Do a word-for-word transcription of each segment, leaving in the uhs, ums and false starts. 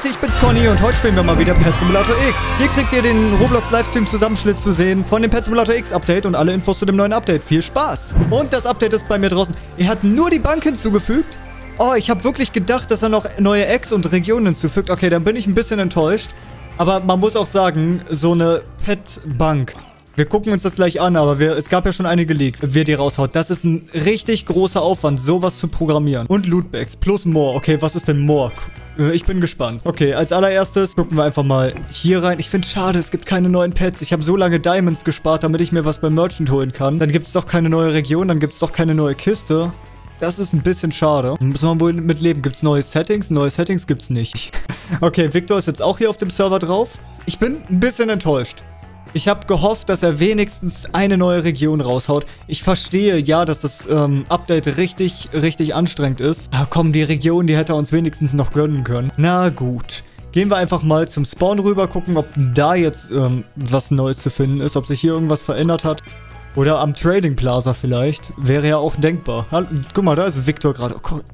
Leute, ich bin's Conny und heute spielen wir mal wieder Pet Simulator X. Hier kriegt ihr den Roblox Livestream Zusammenschnitt zu sehen von dem Pet Simulator X Update und alle Infos zu dem neuen Update. Viel Spaß! Und das Update ist bei mir draußen. Er hat nur die Bank hinzugefügt. Oh, ich habe wirklich gedacht, dass er noch neue Acts und Regionen hinzufügt. Okay, dann bin ich ein bisschen enttäuscht. Aber man muss auch sagen, so eine Pet Bank. Wir gucken uns das gleich an, aber wir, es gab ja schon einige Leaks, wer die raushaut. Das ist ein richtig großer Aufwand, sowas zu programmieren. Und Lootbags plus More. Okay, was ist denn More? Ich bin gespannt. Okay, als allererstes gucken wir einfach mal hier rein. Ich finde es schade, es gibt keine neuen Pets. Ich habe so lange Diamonds gespart, damit ich mir was beim Merchant holen kann. Dann gibt es doch keine neue Region, dann gibt es doch keine neue Kiste. Das ist ein bisschen schade. Muss man wohl mit leben. Gibt es neue Settings? Neue Settings gibt es nicht. Okay, Viktor ist jetzt auch hier auf dem Server drauf. Ich bin ein bisschen enttäuscht. Ich habe gehofft, dass er wenigstens eine neue Region raushaut. Ich verstehe ja, dass das ähm, Update richtig, richtig anstrengend ist. Ah, komm, die Region, die hätte er uns wenigstens noch gönnen können. Na gut. Gehen wir einfach mal zum Spawn rüber, gucken, ob da jetzt ähm, was Neues zu finden ist. Ob sich hier irgendwas verändert hat. Oder am Trading Plaza vielleicht. Wäre ja auch denkbar. Hallo, guck mal, da ist Viktor gerade. Oh, guck.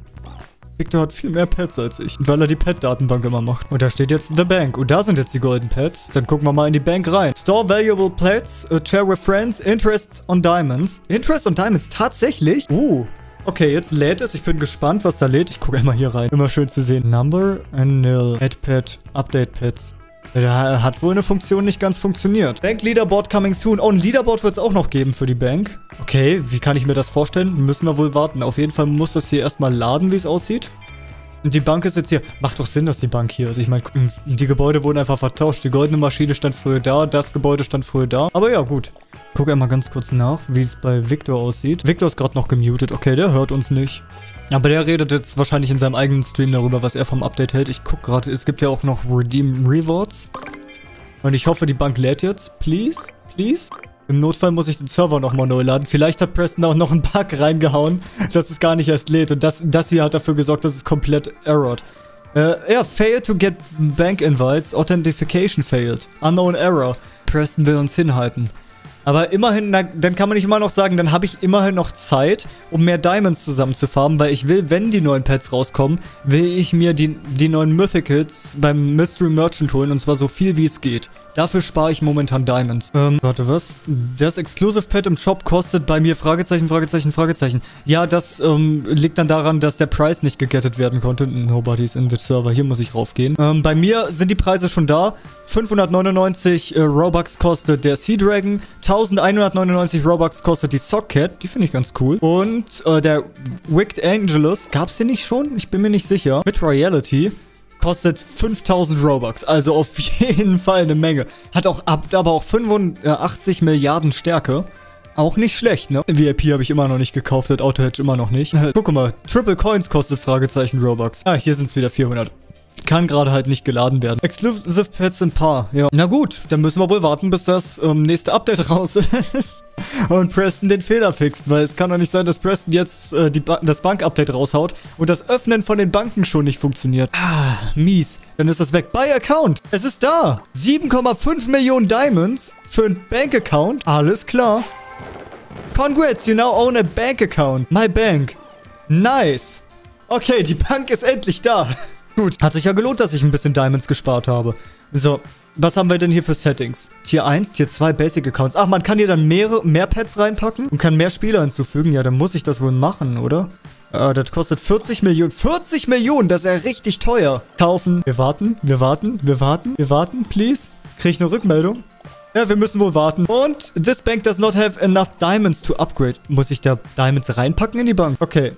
Viktor hat viel mehr Pets als ich, weil er die Pet-Datenbank immer macht. Und da steht jetzt The Bank. Und da sind jetzt die golden Pets. Dann gucken wir mal in die Bank rein. Store valuable Pets, uh, share with friends, interests on diamonds. Interest on diamonds, tatsächlich? Uh, okay, jetzt lädt es. Ich bin gespannt, was da lädt. Ich gucke einmal hier rein. Immer schön zu sehen. Number and nil. Add Pet, Update Pets. Da hat wohl eine Funktion nicht ganz funktioniert. Bank Leaderboard coming soon. Oh, ein Leaderboard wird es auch noch geben für die Bank. Okay, wie kann ich mir das vorstellen? Müssen wir wohl warten. Auf jeden Fall muss das hier erstmal laden, wie es aussieht. Und die Bank ist jetzt hier. Macht doch Sinn, dass die Bank hier ist. Ich meine, die Gebäude wurden einfach vertauscht. Die goldene Maschine stand früher da. Das Gebäude stand früher da. Aber ja, gut. Guck einmal ganz kurz nach, wie es bei Viktor aussieht. Viktor ist gerade noch gemutet. Okay, der hört uns nicht. Aber der redet jetzt wahrscheinlich in seinem eigenen Stream darüber, was er vom Update hält. Ich gucke gerade, es gibt ja auch noch Redeem Rewards. Und ich hoffe, die Bank lädt jetzt. Please, please. Im Notfall muss ich den Server nochmal neu laden. Vielleicht hat Preston auch noch einen Bug reingehauen, dass es gar nicht erst lädt. Und das, das hier hat dafür gesorgt, dass es komplett errored. Äh, ja, fail to get bank invites. Authentication failed. Unknown error. Preston will uns hinhalten. Aber immerhin, na, dann kann man nicht immer noch sagen, dann habe ich immerhin noch Zeit, um mehr Diamonds zusammenzufarmen, weil ich will, wenn die neuen Pets rauskommen, will ich mir die, die neuen Mythicals beim Mystery Merchant holen, und zwar so viel, wie es geht. Dafür spare ich momentan Diamonds. Ähm, warte, was? Das Exclusive Pet im Shop kostet bei mir Fragezeichen, Fragezeichen, Fragezeichen. Ja, das ähm, liegt dann daran, dass der Preis nicht gegettet werden konnte. Nobody's in the server. Hier muss ich raufgehen. Ähm, bei mir sind die Preise schon da. fünfhundertneunundneunzig äh, Robux kostet der Sea Dragon. eintausendeinhundertneunundneunzig Robux kostet die Sockcat. Die finde ich ganz cool. Und äh, der Wicked Angelus. Gab's den nicht schon? Ich bin mir nicht sicher. Mit Reality kostet fünftausend Robux, also auf jeden Fall eine Menge. Hat auch aber auch fünfundachtzig Milliarden Stärke. Auch nicht schlecht, ne? V I P habe ich immer noch nicht gekauft, das Auto-Hedge immer noch nicht. Guck mal, Triple Coins kostet Fragezeichen Robux. Ah, hier sind es wieder vierhundert. Kann gerade halt nicht geladen werden. Exclusive Pets in Paar, ja. Na gut, dann müssen wir wohl warten, bis das ähm, nächste Update raus ist. Und Preston den Fehler fixt, weil es kann doch nicht sein, dass Preston jetzt äh, die ba das Bank-Update raushaut und das Öffnen von den Banken schon nicht funktioniert. Ah, mies. Dann ist das weg. By Account. Es ist da. sieben Komma fünf Millionen Diamonds für ein Bank-Account. Alles klar. Congrats, you now own a Bank-Account. My Bank. Nice. Okay, die Bank ist endlich da. Gut, hat sich ja gelohnt, dass ich ein bisschen Diamonds gespart habe. So, was haben wir denn hier für Settings? Tier eins, Tier zwei, Basic Accounts. Ach, man kann hier dann mehrere, mehr Pets reinpacken und kann mehr Spieler hinzufügen. Ja, dann muss ich das wohl machen, oder? Äh, das kostet vierzig Millionen. vierzig Millionen, das ist ja richtig teuer. Kaufen. Wir warten, wir warten, wir warten, wir warten, please. Krieg ich eine Rückmeldung? Ja, wir müssen wohl warten. Und this bank does not have enough diamonds to upgrade. Muss ich da Diamonds reinpacken in die Bank? Okay,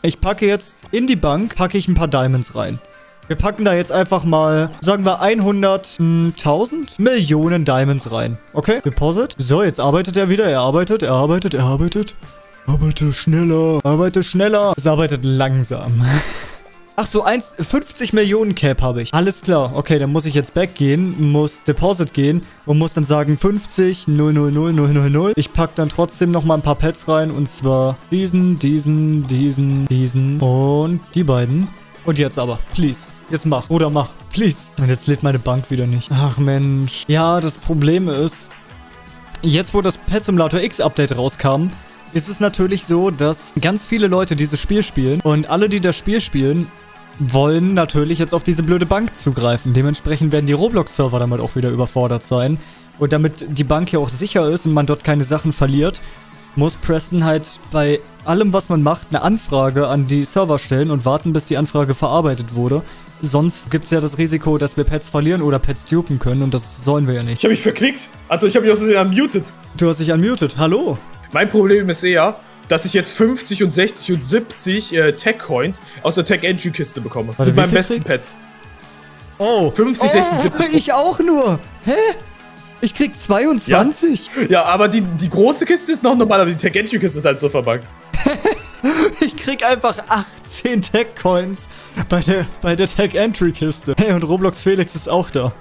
ich packe jetzt in die Bank, packe ich ein paar Diamonds rein. Wir packen da jetzt einfach mal, sagen wir, hunderttausend Millionen Diamonds rein. Okay, Deposit. So, jetzt arbeitet er wieder. Er arbeitet, er arbeitet, er arbeitet. Arbeite schneller, arbeite schneller. Es arbeitet langsam. Ach so, fünfzig Millionen Cap habe ich. Alles klar. Okay, dann muss ich jetzt back gehen, muss Deposit gehen und muss dann sagen fünfzig, null, null, null, null, null, null. Ich packe dann trotzdem nochmal ein paar Pets rein, und zwar diesen, diesen, diesen, diesen und die beiden. Und jetzt aber, please. Jetzt mach, oder mach, please. Und jetzt lädt meine Bank wieder nicht. Ach Mensch. Ja, das Problem ist, jetzt wo das Pet Simulator X Update rauskam, ist es natürlich so, dass ganz viele Leute dieses Spiel spielen. Und alle, die das Spiel spielen, wollen natürlich jetzt auf diese blöde Bank zugreifen. Dementsprechend werden die Roblox-Server damit auch wieder überfordert sein. Und damit die Bank hier auch sicher ist und man dort keine Sachen verliert, muss Preston halt bei allem, was man macht, eine Anfrage an die Server stellen und warten, bis die Anfrage verarbeitet wurde. Sonst gibt es ja das Risiko, dass wir Pets verlieren oder Pets dupen können und das sollen wir ja nicht. Ich habe mich verklickt. Also ich habe mich aus Versehen unmuted. Du hast dich unmuted, hallo. Mein Problem ist eher, dass ich jetzt fünfzig und sechzig und siebzig äh, Tech-Coins aus der Tech-Entry-Kiste bekomme. Warte, mit meinen besten krieg? Pets. Oh. fünfzig, sechzig, siebzig. Ich auch nur. Hä? Ich krieg zweiundzwanzig. Ja, ja, aber die, die große Kiste ist noch normal, aber die Tech-Entry-Kiste ist halt so verpackt. Ich krieg einfach achtzehn Tech-Coins bei der, bei der Tech-Entry-Kiste. Hey, und Roblox Felix ist auch da.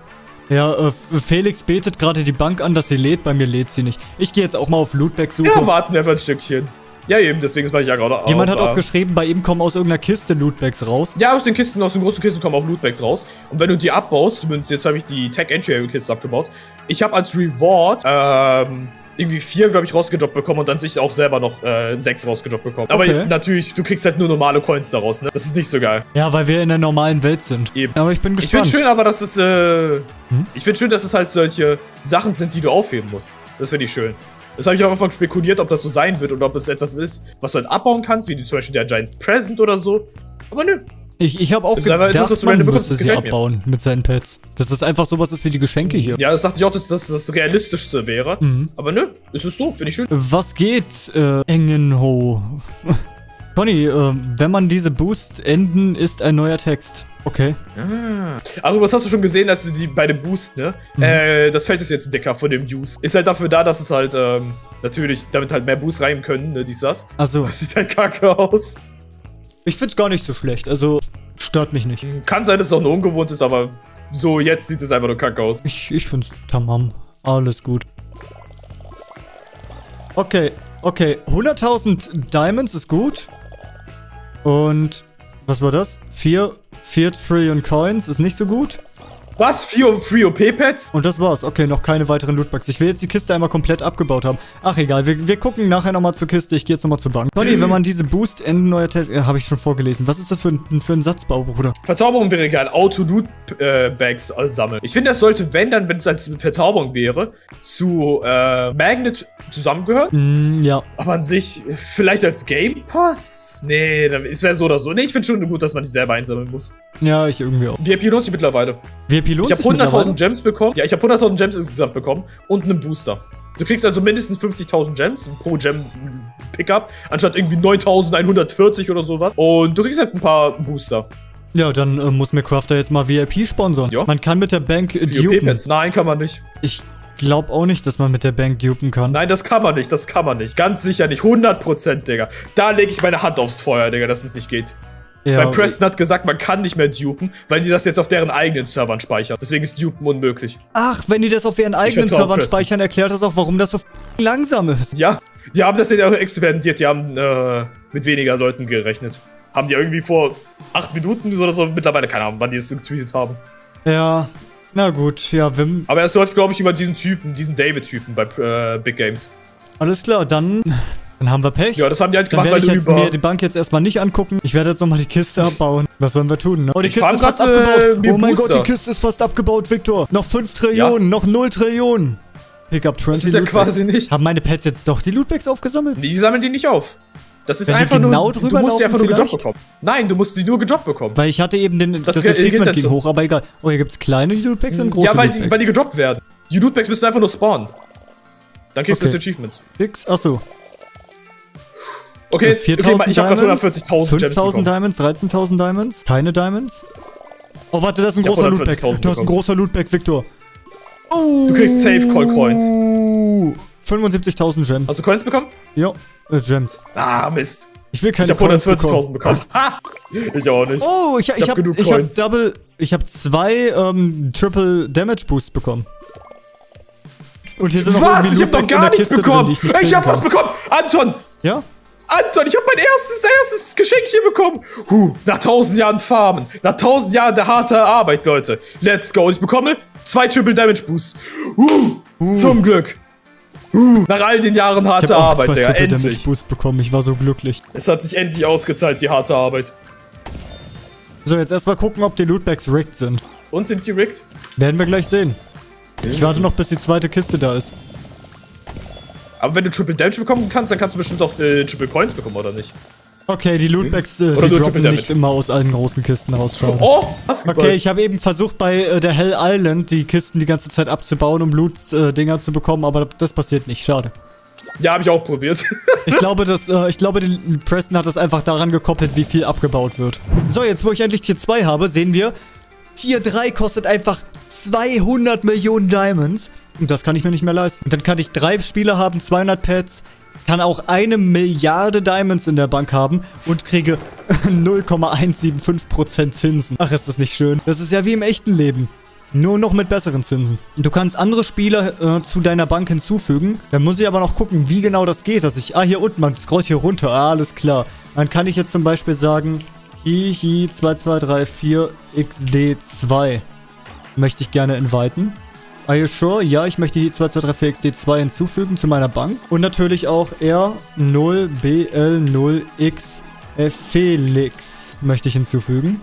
Ja, äh, Felix betet gerade die Bank an, dass sie lädt. Bei mir lädt sie nicht. Ich gehe jetzt auch mal auf Lootbags suchen. Ja, warten wir einfach ein Stückchen. Ja, eben, deswegen mache ich ja gerade auch. Jemand hat auch geschrieben, bei ihm kommen aus irgendeiner Kiste Lootbags raus. Ja, aus den Kisten, aus den großen Kisten kommen auch Lootbags raus. Und wenn du die abbaust, zumindest jetzt habe ich die Tech-Entry-Kiste abgebaut. Ich habe als Reward, ähm... irgendwie vier, glaube ich, rausgedroppt bekommen und dann sich auch selber noch äh, sechs rausgedroppt bekommen. Aber okay, natürlich, du kriegst halt nur normale Coins daraus, ne? Das ist nicht so geil. Ja, weil wir in der normalen Welt sind. Eben. Aber ich bin gespannt. Ich finde schön, aber dass es, äh... Hm? Ich finde schön, dass es halt solche Sachen sind, die du aufheben musst. Das finde ich schön. Das habe ich am Anfang spekuliert, ob das so sein wird oder ob es etwas ist, was du halt abbauen kannst, wie zum Beispiel der Giant Present oder so. Aber nö. Ich, ich habe auch das gedacht, etwas, was du man müsste sie abbauen mir. mit seinen Pets. Dass das einfach sowas ist wie die Geschenke hier. Ja, das dachte ich auch, dass das das Realistischste wäre. Mhm. Aber nö, ist es so, finde ich schön. Was geht, äh, Engenho? Conny, äh, wenn man diese Boosts enden, ist ein neuer Text. Okay. Ah. Aber was hast du schon gesehen, als du die bei dem Boost, ne? Mhm. Äh, das Feld ist jetzt dicker von dem Use. Ist halt dafür da, dass es halt, ähm, natürlich, damit halt mehr Boosts rein können, ne, dies, das. Achso. Das sieht halt kacke aus. Ich find's gar nicht so schlecht, also stört mich nicht. Kann sein, dass es auch nur ungewohnt ist, aber so jetzt sieht es einfach nur kacke aus. Ich, ich find's tamam. Alles gut. Okay, okay. hunderttausend Diamonds ist gut. Und was war das? vier, vier Trillion Coins ist nicht so gut. Was? vier O P-Pads? Und das war's. Okay, noch keine weiteren Lootbugs. Ich will jetzt die Kiste einmal komplett abgebaut haben. Ach, egal. Wir, wir gucken nachher nochmal zur Kiste. Ich gehe jetzt nochmal zur Bank. Conny, wenn man diese Boost-Enden neuer Test... Äh, habe ich schon vorgelesen. Was ist das für ein, für ein Satzbau, Bruder? Verzauberung wäre egal. Auto-Loot-Bags äh, sammeln. Ich finde, das sollte, wenn, dann, wenn es als Verzauberung wäre, zu äh, Magnet zusammengehören. Mm, ja. Aber an sich vielleicht als Game Pass? Nee, es wäre so oder so. Nee, ich finde schon gut, dass man die selber einsammeln muss. Ja, ich irgendwie auch. Wir pilot sie mittlerweile. Wir Ich habe hunderttausend Gems bekommen. Ja, ich habe hunderttausend Gems insgesamt bekommen und einen Booster. Du kriegst also mindestens fünfzigtausend Gems pro Gem-Pickup, anstatt irgendwie neuntausendeinhundertvierzig oder sowas. Und du kriegst halt ein paar Booster. Ja, dann äh, muss mir Crafter jetzt mal V I P sponsern. Ja. Man kann mit der Bank äh, dupen. Nein, kann man nicht. Ich glaube auch nicht, dass man mit der Bank dupen kann. Nein, das kann man nicht, das kann man nicht. Ganz sicher nicht, hundert Prozent, Digga. Da lege ich meine Hand aufs Feuer, Digga, dass es nicht geht. Ja, weil Preston hat gesagt, man kann nicht mehr dupen, weil die das jetzt auf deren eigenen Servern speichern. Deswegen ist dupen unmöglich. Ach, wenn die das auf ihren eigenen Servern speichern, erklärt das auch, warum das so langsam ist. Ja, die haben das jetzt auch experimentiert. Die haben äh, mit weniger Leuten gerechnet. Haben die irgendwie vor acht Minuten oder so mittlerweile, keine Ahnung, wann die es getweetet haben. Ja, na gut, ja, Wim. Aber es läuft, glaube ich, über diesen Typen, diesen David-Typen bei äh, Big Games. Alles klar, dann... Dann haben wir Pech. Ja, das haben die halt gemacht, weil du über... Ich werde mir die Bank jetzt erstmal nicht angucken. Ich werde jetzt nochmal die Kiste abbauen. Was sollen wir tun, ne? Oh, die ich Kiste ist fast abgebaut. Äh, oh mein Booster. Gott, die Kiste ist fast abgebaut, Viktor. Noch fünf Trillionen, ja. Noch null Trillionen. Pickup zwanzig. Das ist ja quasi nichts. Haben meine Pets jetzt doch die Lootbags aufgesammelt? Die sammeln die nicht auf. Das ist Wenn einfach genau nur... Drüber du musst laufen, die einfach vielleicht? nur gedroppt bekommen. Nein, du musst die nur gedroppt bekommen. Weil ich hatte eben den... Das, das Achievement ging hoch, aber egal. Oh, hier gibt es kleine Lootbags und große. Ja, weil die, weil die gedroppt werden. Die Lootbags müssen einfach nur spawnen. Dann kriegst du das Achievement. Nix? Achso. Okay, okay, ich hab gerade hundertvierzigtausend Gems bekommen. fünftausend Diamonds, dreizehntausend Diamonds, keine Diamonds. Oh, warte, das ist ein großer Lootbag. Du hast ein großer Lootbag, Viktor. Oh. Du kriegst Safe Call Coins. fünfundsiebzigtausend Gems. Hast du Coins bekommen? Ja, äh, Gems. Ah, Mist. Ich will keine Ich hab hundertvierzigtausend bekommen. Ich auch nicht. Oh, ich, ich, ich hab, hab genug ich Coins. Hab Double, ich hab zwei ähm, Triple Damage Boosts bekommen. Und hier sind noch was? Ich hab doch gar nichts bekommen. Drin, die ich nicht ich hab kann. was bekommen. Anton. Ja? Anton, ich habe mein erstes, erstes Geschenk hier bekommen. Huh, nach tausend Jahren Farmen, nach tausend Jahren der harten Arbeit, Leute. Let's go. Ich bekomme zwei Triple Damage Boosts. Huh, uh. zum Glück. Huh, nach all den Jahren harter Arbeit, Digga. Ich habe auch zwei Triple Damage Boosts bekommen. Ich war so glücklich. Es hat sich endlich ausgezahlt, die harte Arbeit. So, jetzt erstmal gucken, ob die Lootbags rigged sind. Und sind die rigged? Werden wir gleich sehen. Ich warte noch, bis die zweite Kiste da ist. Aber wenn du Triple Damage bekommen kannst, dann kannst du bestimmt auch äh, Triple Coins bekommen, oder nicht? Okay, die Lootbags, äh, die droppen nicht immer aus allen großen Kisten rausschauen. Oh, was? Okay, ich habe eben versucht, bei äh, der Hell Island die Kisten die ganze Zeit abzubauen, um Loot-Dinger äh, zu bekommen, aber das passiert nicht, schade. Ja, habe ich auch probiert. ich glaube, dass, äh, ich glaube, die Preston hat das einfach daran gekoppelt, wie viel abgebaut wird. So, jetzt wo ich endlich Tier zwei habe, sehen wir, Tier drei kostet einfach zweihundert Millionen Diamonds. Und das kann ich mir nicht mehr leisten. Und dann kann ich drei Spieler haben, zweihundert Pets, kann auch eine Milliarde Diamonds in der Bank haben und kriege null Komma eins sieben fünf Prozent Zinsen. Ach, ist das nicht schön. Das ist ja wie im echten Leben. Nur noch mit besseren Zinsen. Du kannst andere Spieler äh, zu deiner Bank hinzufügen. Dann muss ich aber noch gucken, wie genau das geht. Dass ich, ah, hier unten, man scrollt hier runter. Ah, alles klar. Dann kann ich jetzt zum Beispiel sagen, hihi, zwei zwei drei vier X D zwei. Möchte ich gerne inviten. Are you sure? Ja, ich möchte hier zwei zwei drei vier X D zwei hinzufügen zu meiner Bank. Und natürlich auch R null B L null X äh, Felix möchte ich hinzufügen.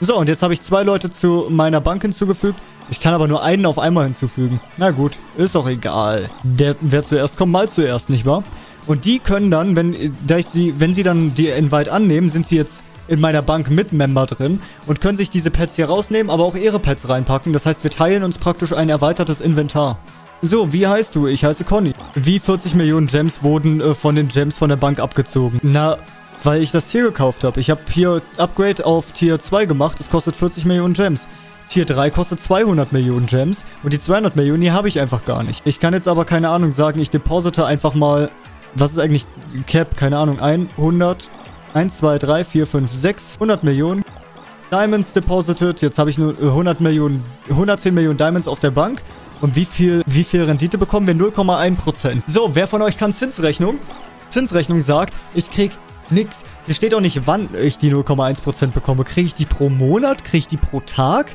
So, und jetzt habe ich zwei Leute zu meiner Bank hinzugefügt. Ich kann aber nur einen auf einmal hinzufügen. Na gut, ist doch egal. Der, wer zuerst kommt, mal zuerst, nicht wahr? Und die können dann, wenn, da ich sie, wenn sie dann die Invite annehmen, sind sie jetzt in meiner Bank mit Member drin und können sich diese Pets hier rausnehmen, aber auch ihre Pets reinpacken. Das heißt, wir teilen uns praktisch ein erweitertes Inventar. So, wie heißt du? Ich heiße Conny. Wie vierzig Millionen Gems wurden äh, von den Gems von der Bank abgezogen? Na, weil ich das Tier gekauft habe. Ich habe hier Upgrade auf Tier zwei gemacht. Das kostet vierzig Millionen Gems. Tier drei kostet zweihundert Millionen Gems. Und die zweihundert Millionen, die habe ich einfach gar nicht. Ich kann jetzt aber, keine Ahnung, sagen, ich deposite einfach mal... Was ist eigentlich Cap? Keine Ahnung. hundert, eins, zwei, drei, vier, fünf, sechs. hundert Millionen. Diamonds deposited. Jetzt habe ich nur hundert Millionen, hundertzehn Millionen Diamonds auf der Bank. Und wie viel, wie viel Rendite bekommen wir? null Komma eins Prozent. So, wer von euch kann Zinsrechnung? Zinsrechnung sagt, ich kriege nix. Hier steht auch nicht, wann ich die null Komma eins Prozent bekomme. Kriege ich die pro Monat? Kriege ich die pro Tag?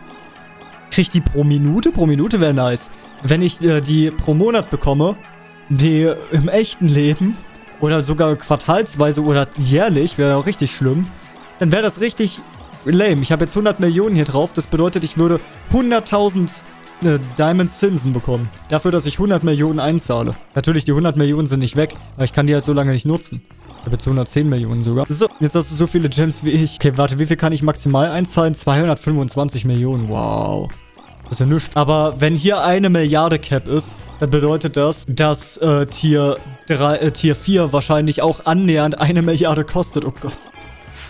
Kriege ich die pro Minute? Pro Minute wäre nice. Wenn ich äh, die pro Monat bekomme, die im echten Leben oder sogar quartalsweise oder jährlich, wäre auch richtig schlimm, dann wäre das richtig lame. Ich habe jetzt hundert Millionen hier drauf. Das bedeutet, ich würde hunderttausend äh, Diamonds Zinsen bekommen. Dafür, dass ich hundert Millionen einzahle. Natürlich, die hundert Millionen sind nicht weg, aber ich kann die halt so lange nicht nutzen. Ich habe jetzt hundertzehn Millionen sogar. So, jetzt hast du so viele Gems wie ich. Okay, warte, wie viel kann ich maximal einzahlen? zweihundertfünfundzwanzig Millionen, wow. Das ist ja nichts. Aber wenn hier eine Milliarde Cap ist, dann bedeutet das, dass äh, Tier drei, äh, Tier vier wahrscheinlich auch annähernd eine Milliarde kostet. Oh Gott.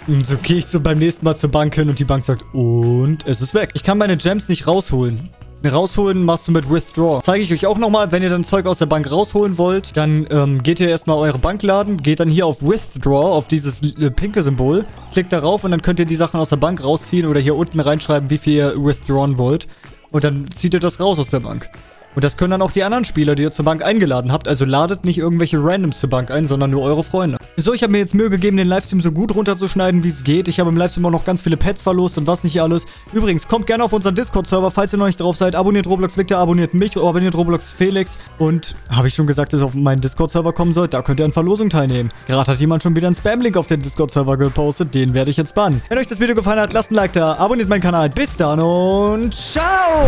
Und so gehe ich so beim nächsten Mal zur Bank hin und die Bank sagt, und es ist weg. Ich kann meine Gems nicht rausholen. Rausholen machst du mit Withdraw. Zeige ich euch auch nochmal. Wenn ihr dann Zeug aus der Bank rausholen wollt, dann ähm, geht ihr erstmal eure Bankladen, geht dann hier auf Withdraw, auf dieses äh, pinke Symbol, klickt darauf und dann könnt ihr die Sachen aus der Bank rausziehen oder hier unten reinschreiben, wie viel ihr withdrawn wollt. Und dann zieht ihr das raus aus der Bank. Und das können dann auch die anderen Spieler, die ihr zur Bank eingeladen habt. Also ladet nicht irgendwelche Randoms zur Bank ein, sondern nur eure Freunde. So, ich habe mir jetzt Mühe gegeben, den Livestream so gut runterzuschneiden, wie es geht. Ich habe im Livestream auch noch ganz viele Pets verlost und was nicht alles. Übrigens, kommt gerne auf unseren Discord-Server, falls ihr noch nicht drauf seid. Abonniert Roblox Viktor, abonniert mich, abonniert Roblox Felix. Und habe ich schon gesagt, dass ihr auf meinen Discord-Server kommen sollt? Da könnt ihr an Verlosung teilnehmen. Gerade hat jemand schon wieder einen Spam-Link auf den Discord-Server gepostet. Den werde ich jetzt bannen. Wenn euch das Video gefallen hat, lasst ein Like da, abonniert meinen Kanal. Bis dann und ciao!